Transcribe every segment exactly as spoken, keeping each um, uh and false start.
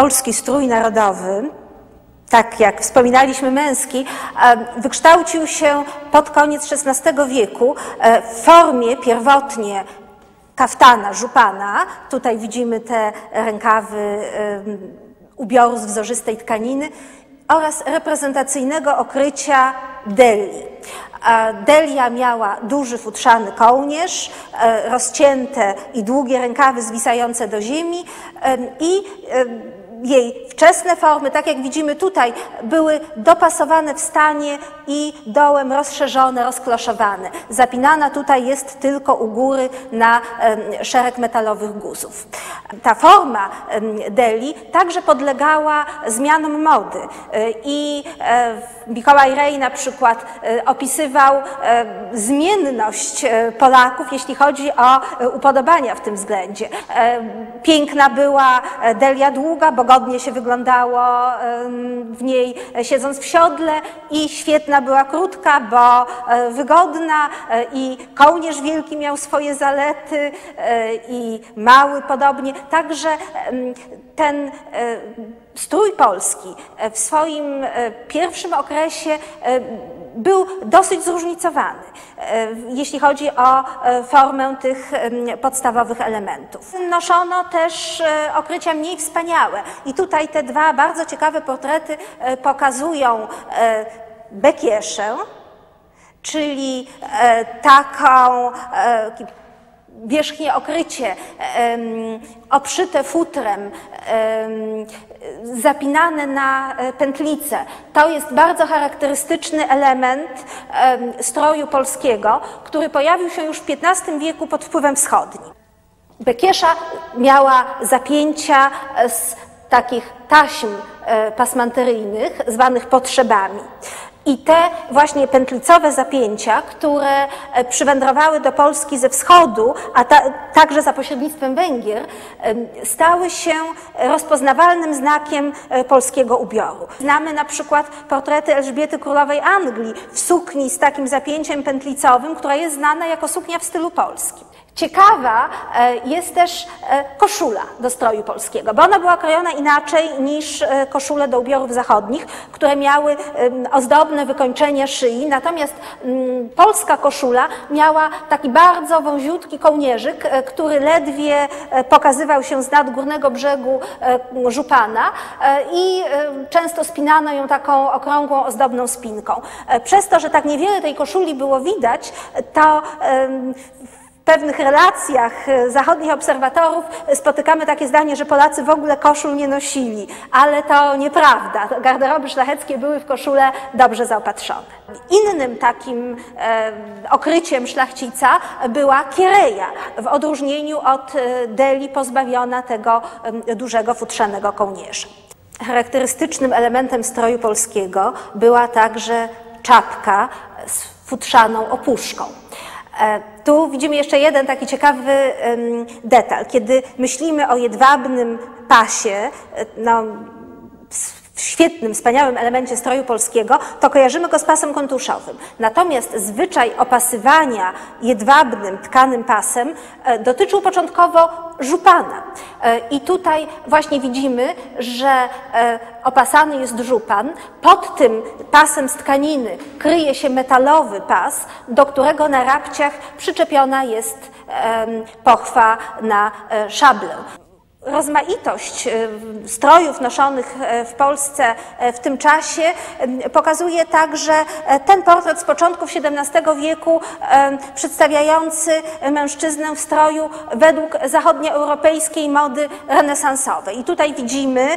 polski strój narodowy, tak jak wspominaliśmy męski, wykształcił się pod koniec szesnastego wieku w formie pierwotnie kaftana, żupana. Tutaj widzimy te rękawy ubioru z wzorzystej tkaniny oraz reprezentacyjnego okrycia deli. Delia miała duży futrzany kołnierz, rozcięte i długie rękawy zwisające do ziemi i jej wczesne formy, tak jak widzimy tutaj, były dopasowane w stanie i dołem rozszerzone, rozkloszowane. Zapinana tutaj jest tylko u góry na szereg metalowych guzów. Ta forma deli także podlegała zmianom mody i Mikołaj Rej na przykład opisywał zmienność Polaków, jeśli chodzi o upodobania w tym względzie. Piękna była delia długa, bo godnie się wyglądało w niej siedząc w siodle, i świetna była krótka, bo wygodna, i kołnierz wielki miał swoje zalety, i mały podobnie. Także ten strój polski w swoim pierwszym okresie był dosyć zróżnicowany, jeśli chodzi o formę tych podstawowych elementów. Noszono też okrycia mniej wspaniałe i tutaj te dwa bardzo ciekawe portrety pokazują bekieszę, czyli taką wierzchnie okrycie obszyte futrem, zapinane na pętlice. To jest bardzo charakterystyczny element stroju polskiego, który pojawił się już w piętnastym wieku pod wpływem wschodnim. Bekiesza miała zapięcia z takich taśm pasmanteryjnych, zwanych podszebami. I te właśnie pętlicowe zapięcia, które przywędrowały do Polski ze wschodu, a ta, także za pośrednictwem Węgier, stały się rozpoznawalnym znakiem polskiego ubioru. Znamy na przykład portrety Elżbiety Królowej Anglii w sukni z takim zapięciem pętlicowym, która jest znana jako suknia w stylu polskim. Ciekawa jest też koszula do stroju polskiego, bo ona była krojona inaczej niż koszule do ubiorów zachodnich, które miały ozdobne wykończenie szyi, natomiast polska koszula miała taki bardzo wąziutki kołnierzyk, który ledwie pokazywał się z nad górnego brzegu żupana i często spinano ją taką okrągłą, ozdobną spinką. Przez to, że tak niewiele tej koszuli było widać, to w pewnych relacjach zachodnich obserwatorów spotykamy takie zdanie, że Polacy w ogóle koszul nie nosili, ale to nieprawda. Garderoby szlacheckie były w koszule dobrze zaopatrzone. Innym takim e, okryciem szlachcica była kiereja, w odróżnieniu od deli pozbawiona tego e, dużego futrzanego kołnierza. Charakterystycznym elementem stroju polskiego była także czapka z futrzaną opuszką. Tu widzimy jeszcze jeden taki ciekawy detal. Kiedy myślimy o jedwabnym pasie, no, w świetnym, wspaniałym elemencie stroju polskiego, to kojarzymy go z pasem kontuszowym. Natomiast zwyczaj opasywania jedwabnym, tkanym pasem dotyczył początkowo żupana. I tutaj właśnie widzimy, że opasany jest żupan, pod tym pasem z tkaniny kryje się metalowy pas, do którego na rabciach przyczepiona jest pochwa na szablę. Rozmaitość strojów noszonych w Polsce w tym czasie pokazuje także ten portret z początków siedemnastego wieku przedstawiający mężczyznę w stroju według zachodnioeuropejskiej mody renesansowej. I tutaj widzimy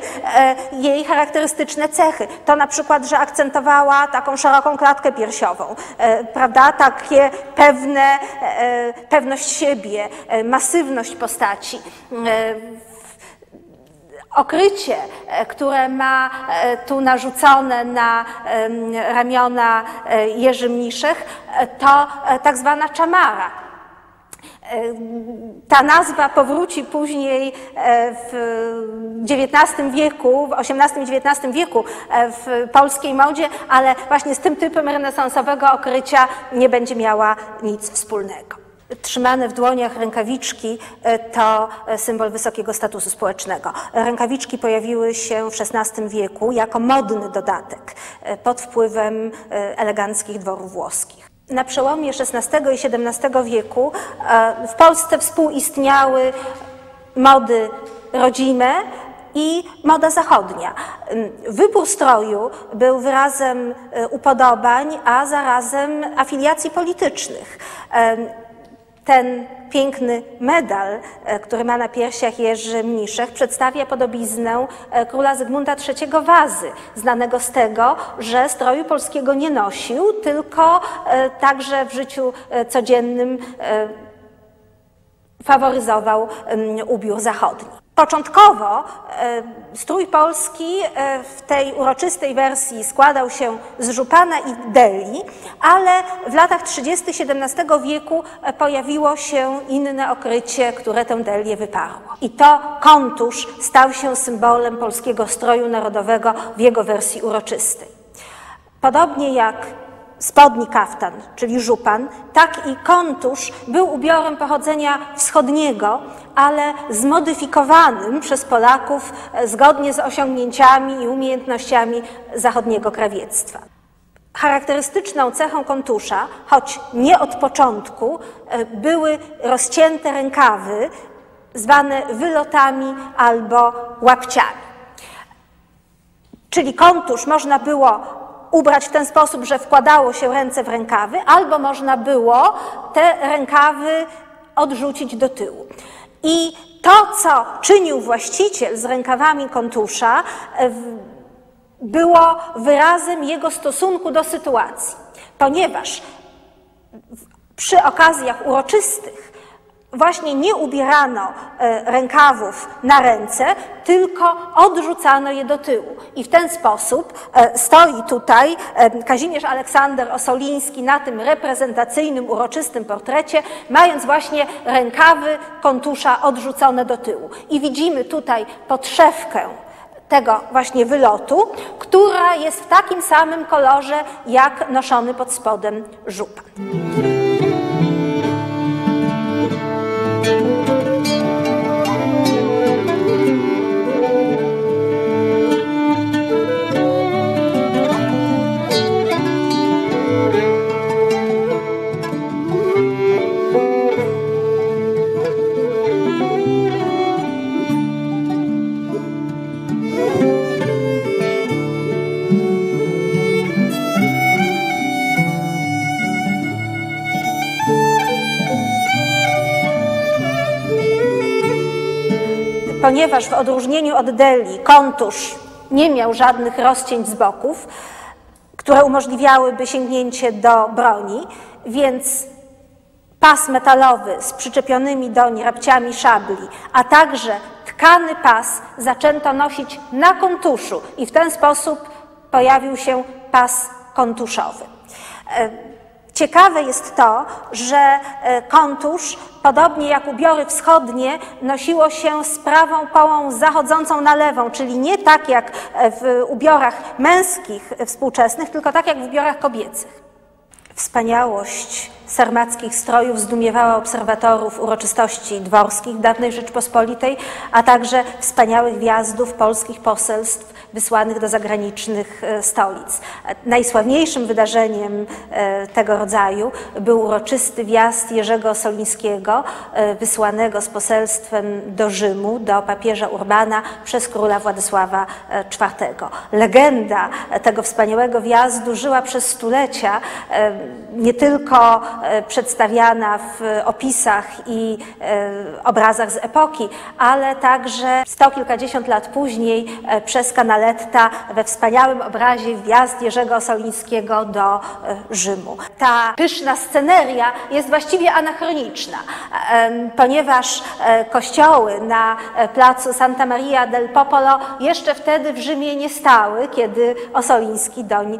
jej charakterystyczne cechy. To na przykład, że akcentowała taką szeroką klatkę piersiową, prawda? Takie pewne, pewność siebie, masywność postaci. Okrycie, które ma tu narzucone na ramiona Jerzy Mniszech, to tak zwana czamara. Ta nazwa powróci później w dziewiętnastym wieku, w osiemnastym i dziewiętnastym wieku w polskiej modzie, ale właśnie z tym typem renesansowego okrycia nie będzie miała nic wspólnego. trzymane w dłoniach rękawiczki to symbol wysokiego statusu społecznego. Rękawiczki pojawiły się w szesnastym wieku jako modny dodatek pod wpływem eleganckich dworów włoskich. Na przełomie szesnastego i siedemnastego wieku w Polsce współistniały mody rodzime i moda zachodnia. Wybór stroju był wyrazem upodobań, a zarazem afiliacji politycznych. Ten piękny medal, który ma na piersiach Jerzy Mniszech, przedstawia podobiznę króla Zygmunta trzeciego Wazy, znanego z tego, że stroju polskiego nie nosił, tylko także w życiu codziennym faworyzował ubiór zachodni. Początkowo strój polski w tej uroczystej wersji składał się z żupana i deli, ale w latach trzydziestych siedemnastego wieku pojawiło się inne okrycie, które tę delię wyparło. I to kontusz stał się symbolem polskiego stroju narodowego w jego wersji uroczystej. Podobnie jak spodni kaftan, czyli żupan, tak i kontusz był ubiorem pochodzenia wschodniego, ale zmodyfikowanym przez Polaków zgodnie z osiągnięciami i umiejętnościami zachodniego krawiectwa. Charakterystyczną cechą kontusza, choć nie od początku, były rozcięte rękawy zwane wylotami albo łapciami. Czyli kontusz można było ubrać w ten sposób, że wkładało się ręce w rękawy, albo można było te rękawy odrzucić do tyłu. I to, co czynił właściciel z rękawami kontusza, było wyrazem jego stosunku do sytuacji, ponieważ przy okazjach uroczystych właśnie nie ubierano rękawów na ręce, tylko odrzucano je do tyłu. I w ten sposób stoi tutaj Kazimierz Aleksander Ossoliński na tym reprezentacyjnym, uroczystym portrecie, mając właśnie rękawy kontusza odrzucone do tyłu. I widzimy tutaj podszewkę tego właśnie wylotu, która jest w takim samym kolorze, jak noszony pod spodem żupan. Ponieważ w odróżnieniu od deli kontusz nie miał żadnych rozcięć z boków, które umożliwiałyby sięgnięcie do broni, więc pas metalowy z przyczepionymi doń rabciami szabli, a także tkany pas zaczęto nosić na kontuszu i w ten sposób pojawił się pas kontuszowy. Ciekawe jest to, że kontusz, podobnie jak ubiory wschodnie, nosiło się z prawą połą zachodzącą na lewą, czyli nie tak jak w ubiorach męskich współczesnych, tylko tak jak w ubiorach kobiecych. Wspaniałość sarmackich strojów zdumiewała obserwatorów uroczystości dworskich dawnej Rzeczpospolitej, a także wspaniałych wjazdów polskich poselstw wysłanych do zagranicznych stolic. Najsławniejszym wydarzeniem tego rodzaju był uroczysty wjazd Jerzego Ossolińskiego, wysłanego z poselstwem do Rzymu, do papieża Urbana przez króla Władysława czwartego. Legenda tego wspaniałego wjazdu żyła przez stulecia, nie tylko przedstawiana w opisach i obrazach z epoki, ale także sto kilkadziesiąt lat później przez Canaletto we wspaniałym obrazie wjazd Jerzego Ossolińskiego do Rzymu. Ta pyszna sceneria jest właściwie anachroniczna, ponieważ kościoły na placu Santa Maria del Popolo jeszcze wtedy w Rzymie nie stały, kiedy Ossoliński doń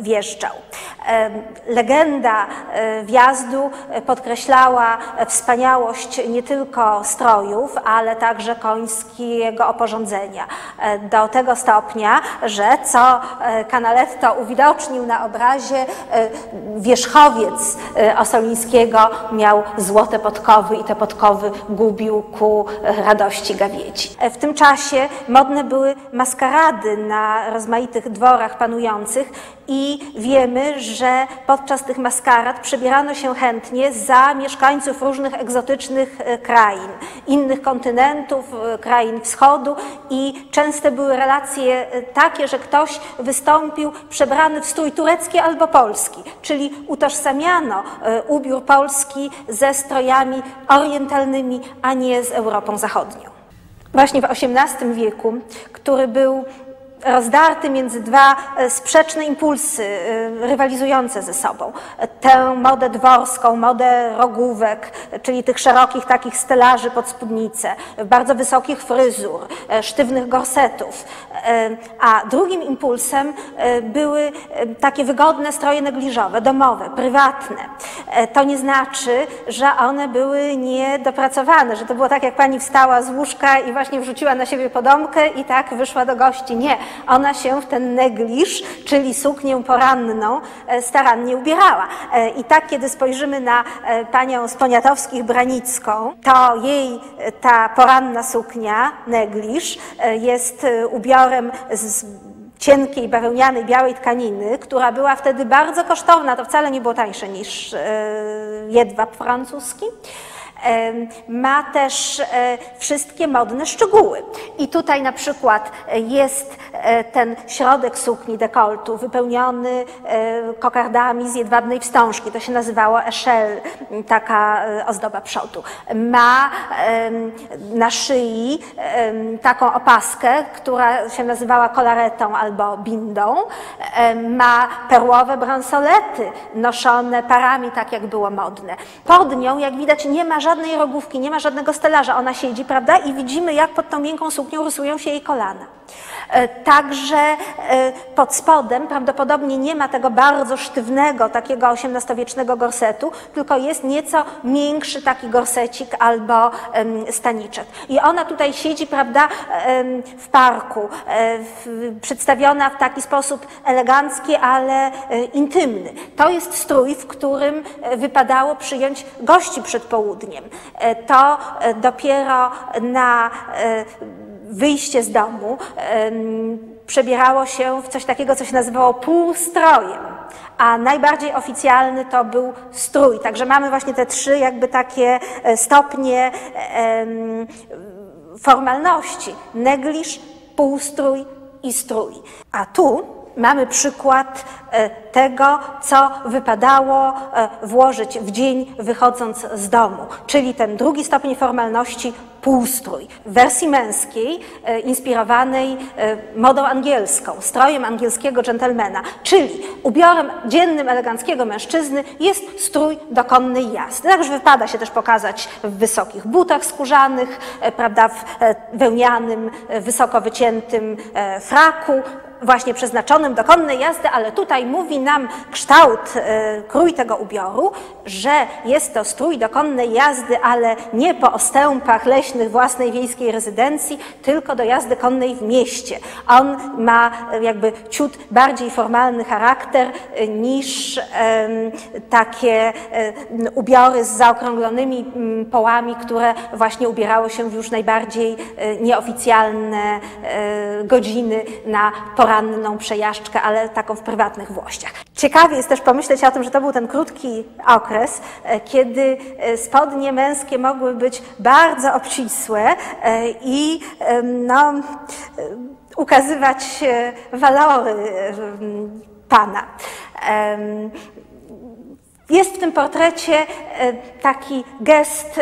wjeżdżał. Legenda wjazdu podkreślała wspaniałość nie tylko strojów, ale także końskiego oporządzenia. Do tego stopnia, że co Canaletto uwidocznił na obrazie, wierzchowiec Ossolińskiego miał złote podkowy i te podkowy gubił ku radości gawieci. W tym czasie modne były maskarady na rozmaitych dworach panujących i wiemy, że podczas tych maskarad przebierano się chętnie za mieszkańców różnych egzotycznych krain, innych kontynentów, krain wschodu, i częste były relacje takie, że ktoś wystąpił przebrany w strój turecki albo polski, czyli utożsamiano ubiór Polski ze strojami orientalnymi, a nie z Europą Zachodnią. Właśnie w osiemnastym wieku, który był rozdarty między dwa sprzeczne impulsy, rywalizujące ze sobą. Tę modę dworską, modę rogówek, czyli tych szerokich takich stelaży pod spódnicę, bardzo wysokich fryzur, sztywnych gorsetów. A drugim impulsem były takie wygodne stroje negliżowe, domowe, prywatne. To nie znaczy, że one były niedopracowane, że to było tak, jak pani wstała z łóżka i właśnie wrzuciła na siebie podomkę i tak wyszła do gości. Nie. Ona się w ten negliż, czyli suknię poranną, starannie ubierała. I tak, kiedy spojrzymy na panią z Poniatowskich-Branicką, to jej ta poranna suknia, negliż, jest ubiorem z cienkiej, bawełnianej, białej tkaniny, która była wtedy bardzo kosztowna, to wcale nie było tańsze niż jedwab francuski. Ma też wszystkie modne szczegóły. I tutaj na przykład jest ten środek sukni, dekoltu, wypełniony kokardami z jedwabnej wstążki. To się nazywało echelle, taka ozdoba przodu. Ma na szyi taką opaskę, która się nazywała kolaretą albo bindą. Ma perłowe bransolety noszone parami, tak jak było modne. Pod nią, jak widać, nie ma żadnych żadnej rogówki, nie ma żadnego stelaża, ona siedzi, prawda? I widzimy, jak pod tą miękką suknią rysują się jej kolana. Także pod spodem prawdopodobnie nie ma tego bardzo sztywnego, takiego osiemnastowiecznego gorsetu, tylko jest nieco miększy taki gorsecik albo staniczek. I ona tutaj siedzi, prawda, w parku, przedstawiona w taki sposób elegancki, ale intymny. To jest strój, w którym wypadało przyjąć gości przed południem. To dopiero na wyjście z domu przebierało się w coś takiego, co się nazywało półstrojem, a najbardziej oficjalny to był strój. Także mamy właśnie te trzy jakby takie stopnie formalności: negliż, półstrój i strój. A tu mamy przykład tego, co wypadało włożyć w dzień, wychodząc z domu, czyli ten drugi stopień formalności, półstrój, w wersji męskiej, inspirowanej modą angielską, strojem angielskiego dżentelmena, czyli ubiorem dziennym, eleganckiego mężczyzny jest strój do konnej jazdy. Także wypada się też pokazać w wysokich butach skórzanych, prawda, w wełnianym, wysoko wyciętym fraku, właśnie przeznaczonym do konnej jazdy, ale tutaj mówi nam kształt, krój tego ubioru, że jest to strój do konnej jazdy, ale nie po ostępach leśnych własnej wiejskiej rezydencji, tylko do jazdy konnej w mieście. On ma jakby ciut bardziej formalny charakter niż takie ubiory z zaokrąglonymi połami, które właśnie ubierało się w już najbardziej nieoficjalne godziny na porę ranną przejażdżkę, ale taką w prywatnych włościach. Ciekawie jest też pomyśleć o tym, że to był ten krótki okres, kiedy spodnie męskie mogły być bardzo obcisłe i no, ukazywać walory pana. Jest w tym portrecie taki gest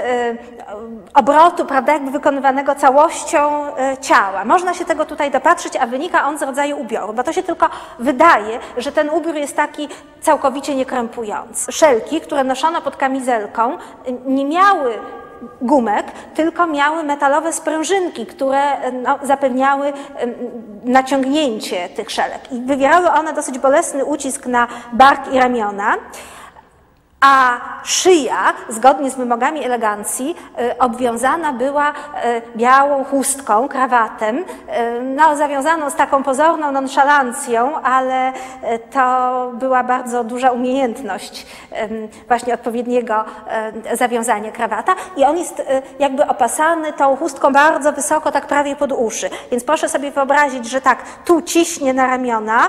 obrotu, prawda, jakby wykonywanego całością ciała. Można się tego tutaj dopatrzyć, a wynika on z rodzaju ubioru, bo to się tylko wydaje, że ten ubiór jest taki całkowicie niekrępujący. Szelki, które noszono pod kamizelką, nie miały gumek, tylko miały metalowe sprężynki, które no, zapewniały naciągnięcie tych szelek. I wywierały one dosyć bolesny ucisk na bark i ramiona. a szyja, zgodnie z wymogami elegancji, obwiązana była białą chustką, krawatem, no, zawiązaną z taką pozorną nonszalancją, ale to była bardzo duża umiejętność właśnie odpowiedniego zawiązania krawata i on jest jakby opasany tą chustką bardzo wysoko, tak prawie pod uszy, więc proszę sobie wyobrazić, że tak tu ciśnie na ramiona,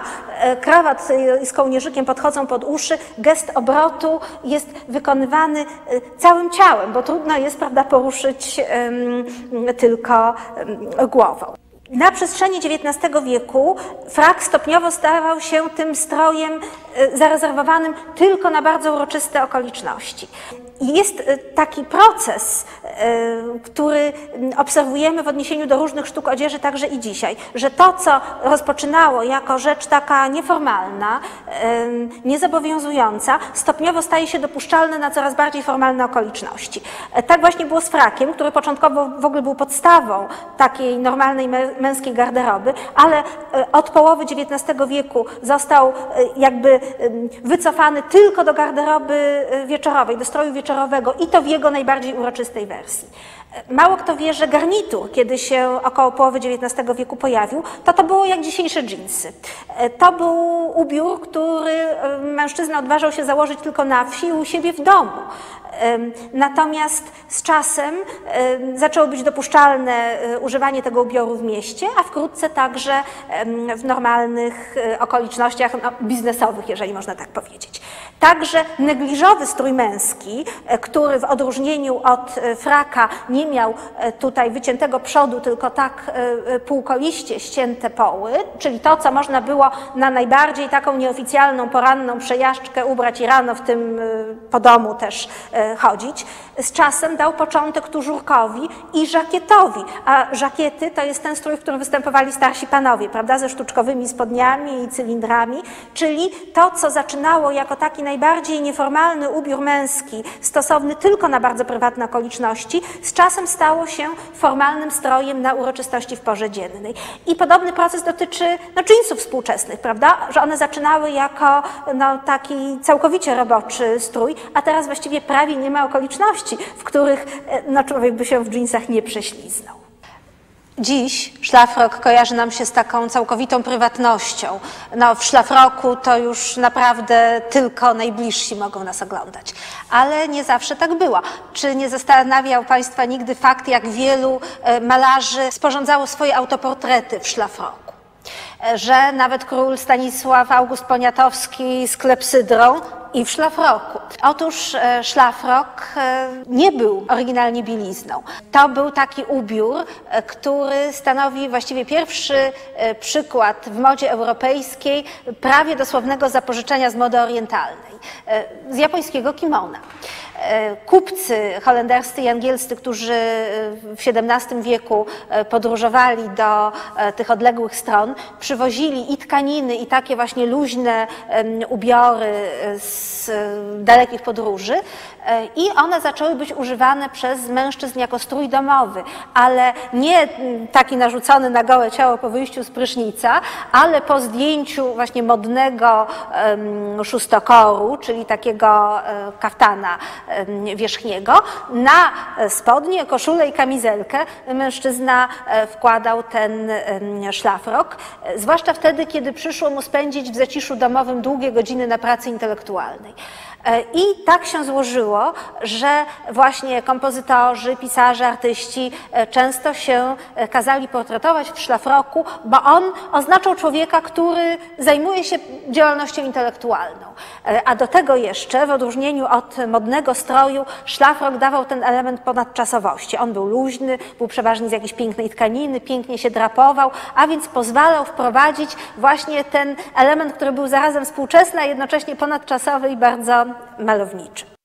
krawat z kołnierzykiem podchodzą pod uszy, gest obrotu jest wykonywany całym ciałem, bo trudno jest, prawda, poruszyć um, tylko um, głową. Na przestrzeni dziewiętnastego wieku frak stopniowo stawał się tym strojem zarezerwowanym tylko na bardzo uroczyste okoliczności. Jest taki proces, który obserwujemy w odniesieniu do różnych sztuk odzieży także i dzisiaj, że to, co rozpoczynało jako rzecz taka nieformalna, niezobowiązująca, stopniowo staje się dopuszczalne na coraz bardziej formalne okoliczności. Tak właśnie było z frakiem, który początkowo w ogóle był podstawą takiej normalnej męskiej garderoby, ale od połowy dziewiętnastego wieku został jakby wycofany tylko do garderoby wieczorowej, do stroju wieczorowego, i to w jego najbardziej uroczystej wersji. Mało kto wie, że garnitur, kiedy się około połowy dziewiętnastego wieku pojawił, to to było jak dzisiejsze dżinsy. To był ubiór, który mężczyzna odważał się założyć tylko na wsi i u siebie w domu. Natomiast z czasem zaczęło być dopuszczalne używanie tego ubioru w mieście, a wkrótce także w normalnych okolicznościach no, biznesowych, jeżeli można tak powiedzieć. Także negliżowy strój męski, który w odróżnieniu od fraka nie miał tutaj wyciętego przodu, tylko tak półkoliście ścięte poły, czyli to, co można było na najbardziej taką nieoficjalną, poranną przejażdżkę ubrać i rano w tym po domu też chodzić, z czasem dał początek tużurkowi i żakietowi, a żakiety to jest ten strój, w którym występowali starsi panowie, prawda, ze sztuczkowymi spodniami i cylindrami, czyli to, co zaczynało jako taki najbardziej nieformalny ubiór męski, stosowny tylko na bardzo prywatne okoliczności, z czasem stało się formalnym strojem na uroczystości w porze dziennej. I podobny proces dotyczy no, dżinsów współczesnych, prawda, że one zaczynały jako no, taki całkowicie roboczy strój, a teraz właściwie prawie nie ma okoliczności, w których no, człowiek by się w dżinsach nie prześliznął. Dziś szlafrok kojarzy nam się z taką całkowitą prywatnością. No, w szlafroku to już naprawdę tylko najbliżsi mogą nas oglądać. Ale nie zawsze tak było. Czy nie zastanawiał Państwa nigdy fakt, jak wielu malarzy sporządzało swoje autoportrety w szlafroku? Że nawet król Stanisław August Poniatowski z klepsydrą i w szlafroku. Otóż szlafrok nie był oryginalnie bielizną. To był taki ubiór, który stanowi właściwie pierwszy przykład w modzie europejskiej prawie dosłownego zapożyczenia z mody orientalnej, z japońskiego kimona. Kupcy holenderscy i angielscy, którzy w siedemnastym wieku podróżowali do tych odległych stron, przywozili i tkaniny, i takie właśnie luźne ubiory z dalekich podróży i one zaczęły być używane przez mężczyzn jako strój domowy, ale nie taki narzucony na gołe ciało po wyjściu z prysznica, ale po zdjęciu właśnie modnego szóstokoru, czyli takiego kaftana wierzchniego, na spodnie, koszulę i kamizelkę mężczyzna wkładał ten szlafrok, zwłaszcza wtedy, kiedy przyszło mu spędzić w zaciszu domowym długie godziny na pracy intelektualnej. I tak się złożyło, że właśnie kompozytorzy, pisarze, artyści często się kazali portretować w szlafroku, bo on oznaczał człowieka, który zajmuje się działalnością intelektualną. A do tego jeszcze, w odróżnieniu od modnego stroju, szlafrok dawał ten element ponadczasowości. On był luźny, był przeważnie z jakiejś pięknej tkaniny, pięknie się drapował, a więc pozwalał wprowadzić właśnie ten element, który był zarazem współczesny, a jednocześnie ponadczasowy i bardzo malowniczy.